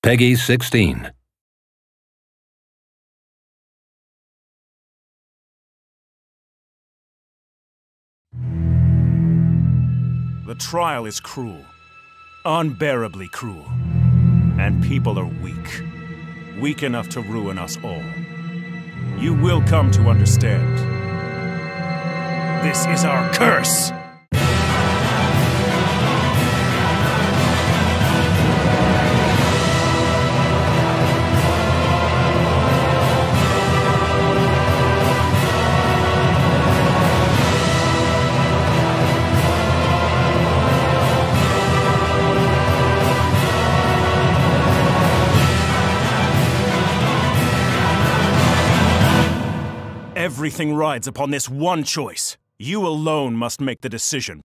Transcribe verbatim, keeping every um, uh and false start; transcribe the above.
Peggy sixteen. The trial is cruel, unbearably cruel, and people are weak, weak enough to ruin us all. You will come to understand. This is our curse! Everything rides upon this one choice. You alone must make the decision.